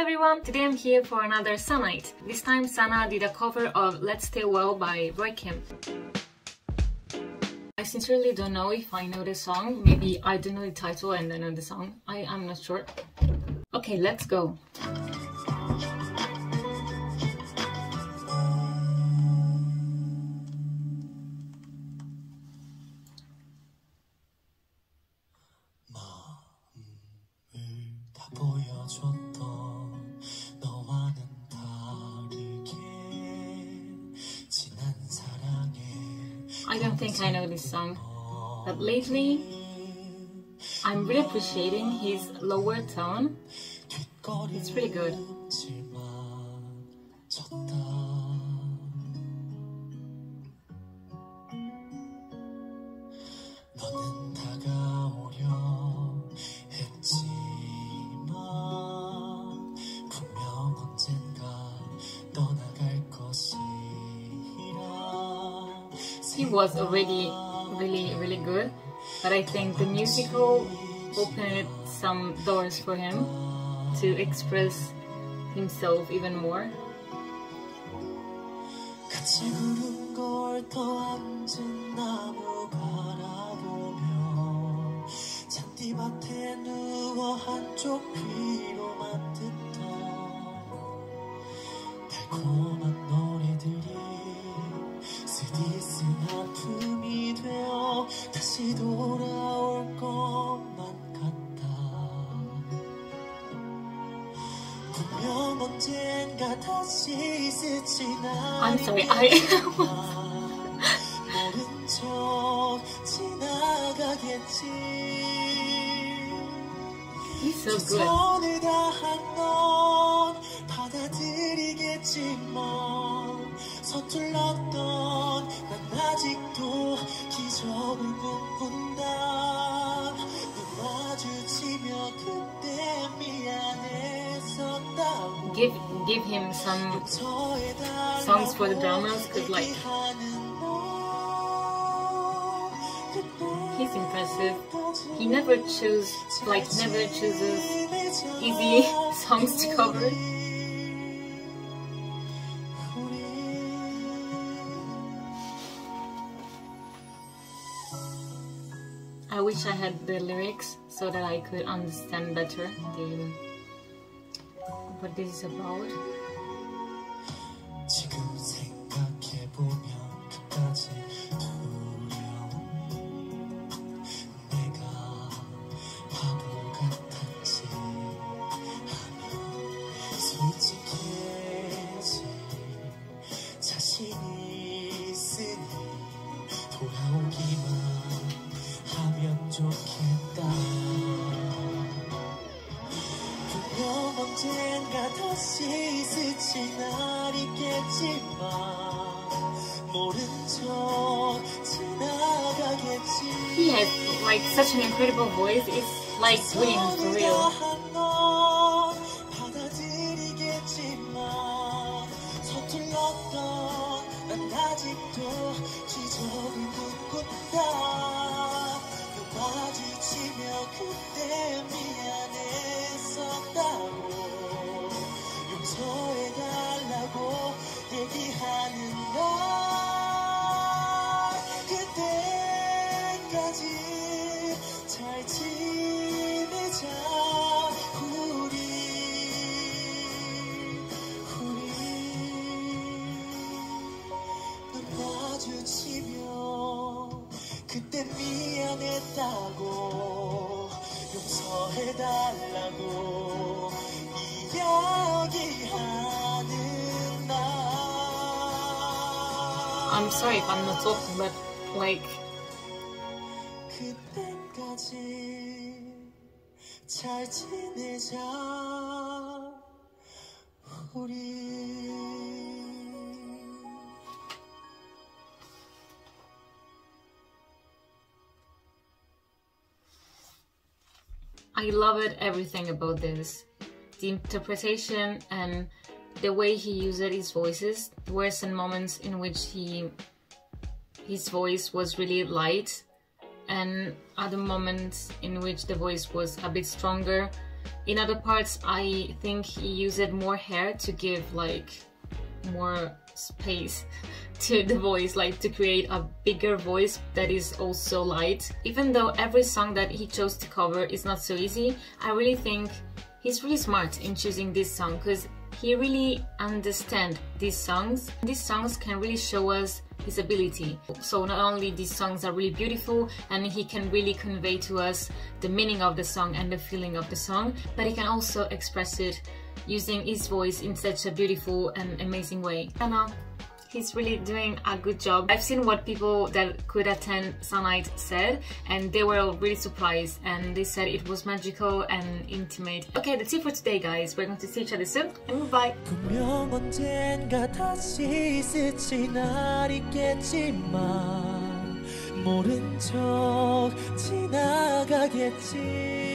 everyone! Today I'm here for another Sunlight. This time SANHA did a cover of Let's Stay Well by Roy Kim. I sincerely don't know if I know the song, maybe I don't know the title and I know the song, I'm not sure. Okay, let's go! I don't think I know this song, but lately I'm really appreciating his lower tone. It's really good. He was already really good, but I think the musical opened some doors for him to express himself even more. I'm sorry, He's so good. Give him some songs for the dramas, because like he's impressive. He never chooses easy songs to cover. I wish I had the lyrics so that I could understand better what this is about. He has like such an incredible voice, it's like winning for real. I'm sorry if I'm not talking, but like I loved everything about this. The interpretation and the way he used his voices. There were some moments in which his voice was really light and other moments in which the voice was a bit stronger. In other parts, I think he used more hair to give like more space to the voice, like to create a bigger voice that is also light. Even though every song that he chose to cover is not so easy, I really think he's really smart in choosing this song because he really understands these songs. These songs can really show us his ability. So not only these songs are really beautiful and he can really convey to us the meaning of the song and the feeling of the song, but he can also express it using his voice in such a beautiful and amazing way. SANHA, he's really doing a good job. I've seen what people that could attend Sunlight said, and they were all really surprised and they said it was magical and intimate. Okay, that's it for today, guys. We're going to see each other soon and goodbye.